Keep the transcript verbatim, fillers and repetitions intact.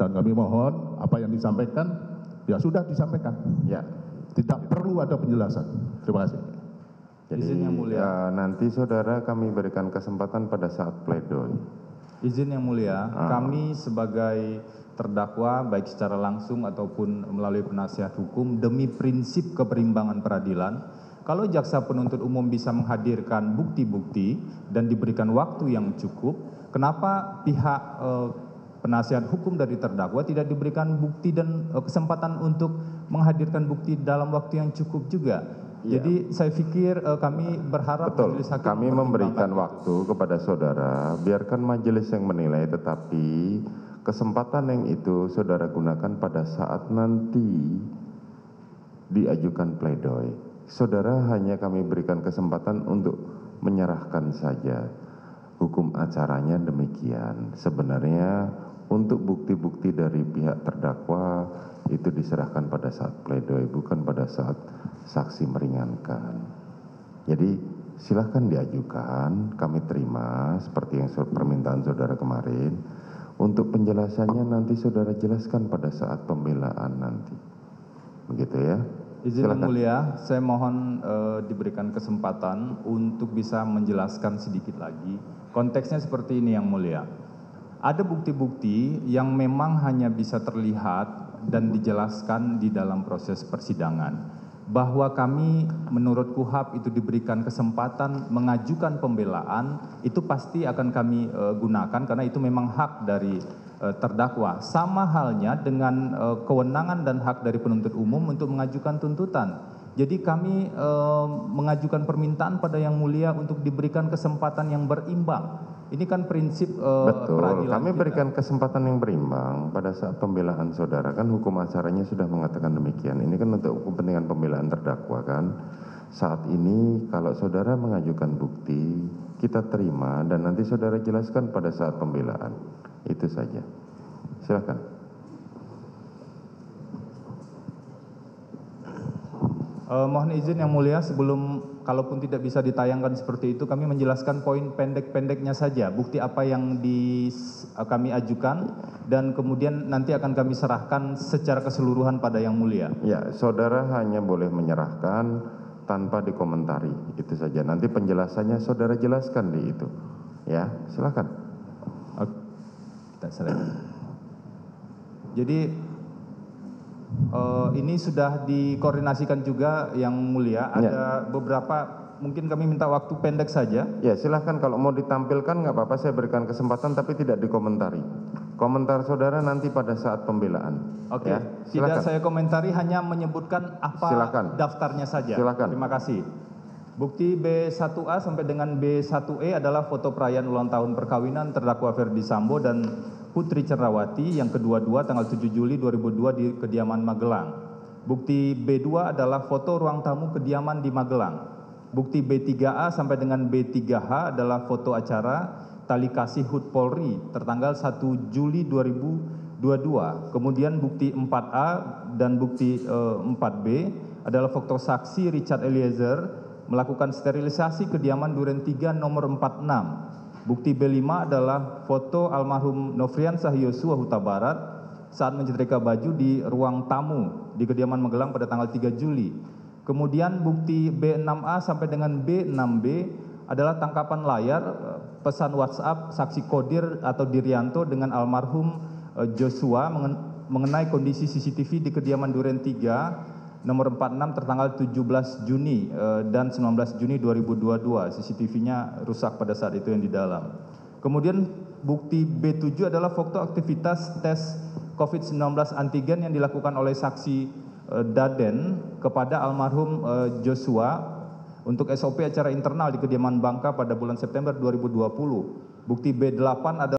Dan kami mohon apa yang disampaikan, ya sudah disampaikan. Ya. Tidak perlu ada penjelasan. Terima kasih. Jadi, izin yang mulia, ya, nanti saudara kami berikan kesempatan pada saat pledoi. Izin yang mulia, ah. kami sebagai terdakwa baik secara langsung ataupun melalui penasihat hukum demi prinsip keberimbangan peradilan, kalau jaksa penuntut umum bisa menghadirkan bukti-bukti dan diberikan waktu yang cukup, kenapa pihak eh, penasihat hukum dari terdakwa tidak diberikan bukti dan eh, kesempatan untuk menghadirkan bukti dalam waktu yang cukup juga? Ya. Jadi saya pikir eh, kami berharap betul. Majelis hakim kami memberikan waktu kepada saudara, biarkan majelis yang menilai, tetapi kesempatan yang itu saudara gunakan pada saat nanti diajukan pledoi. Saudara hanya kami berikan kesempatan untuk menyerahkan saja. Hukum acaranya demikian. Sebenarnya untuk bukti-bukti dari pihak terdakwa itu diserahkan pada saat pledoi, bukan pada saat saksi meringankan. Jadi silahkan diajukan, kami terima seperti yang permintaan saudara kemarin. Untuk penjelasannya nanti saudara jelaskan pada saat pembelaan nanti. Begitu ya. Izin yang mulia, saya mohon uh, diberikan kesempatan untuk bisa menjelaskan sedikit lagi. Konteksnya seperti ini yang mulia. Ada bukti-bukti yang memang hanya bisa terlihat dan dijelaskan di dalam proses persidangan. Bahwa kami menurut K U H A P itu diberikan kesempatan mengajukan pembelaan, itu pasti akan kami uh, gunakan karena itu memang hak dari terdakwa. Sama halnya dengan uh, kewenangan dan hak dari penuntut umum untuk mengajukan tuntutan. Jadi kami uh, mengajukan permintaan pada yang mulia untuk diberikan kesempatan yang berimbang. Ini kan prinsip uh, betul. Peradilan kami kita. Berikan kesempatan yang berimbang pada saat pembelaan saudara. Kan hukum acaranya sudah mengatakan demikian. Ini kan untuk kepentingan pembelaan terdakwa kan. Saat ini kalau saudara mengajukan bukti, kita terima dan nanti saudara jelaskan pada saat pembelaan. Itu saja. Silakan. Uh, mohon izin yang mulia, sebelum kalaupun tidak bisa ditayangkan seperti itu, kami menjelaskan poin pendek-pendeknya saja, bukti apa yang di, uh, kami ajukan dan kemudian nanti akan kami serahkan secara keseluruhan pada yang mulia. Ya, saudara hanya boleh menyerahkan tanpa dikomentari. Itu saja. Nanti penjelasannya saudara jelaskan di itu. Ya, silakan. Jadi uh, ini sudah dikoordinasikan juga yang mulia. Ada ya. Beberapa, mungkin kami minta waktu pendek saja. Ya silahkan, kalau mau ditampilkan nggak apa-apa, saya berikan kesempatan tapi tidak dikomentari. Komentar saudara nanti pada saat pembelaan. Oke, ya, tidak saya komentari, hanya menyebutkan apa silahkan. Daftarnya saja. Silahkan. Terima kasih. Bukti B satu A sampai dengan B satu E adalah foto perayaan ulang tahun perkawinan terdakwa Ferdy Sambo dan Putri Candrawathi yang kedua-dua tanggal tujuh Juli dua ribu dua di kediaman Magelang. Bukti B dua adalah foto ruang tamu kediaman di Magelang. Bukti B tiga A sampai dengan B tiga H adalah foto acara tali kasih Hut Polri tertanggal satu Juli dua ribu dua puluh dua. Kemudian bukti empat A dan bukti eh, empat B adalah foto saksi Richard Eliezer melakukan sterilisasi kediaman Duren tiga nomor empat puluh enam. Bukti B lima adalah foto almarhum Nofriansyah Yosua Hutabarat saat mencetrika baju di ruang tamu di kediaman Magelang pada tanggal tiga Juli. Kemudian bukti B enam A sampai dengan B enam B adalah tangkapan layar pesan WhatsApp saksi Kodir atau Dirianto dengan almarhum Joshua mengenai kondisi C C T V di kediaman Duren tiga nomor empat puluh enam tertanggal tujuh belas Juni eh, dan sembilan belas Juni dua ribu dua puluh dua. C C T V-nya rusak pada saat itu yang di dalam. Kemudian bukti B tujuh adalah foto aktivitas tes COVID sembilan belas antigen yang dilakukan oleh saksi eh, Daden kepada almarhum eh, Joshua untuk S O P acara internal di kediaman Bangka pada bulan September dua ribu dua puluh. Bukti B delapan adalah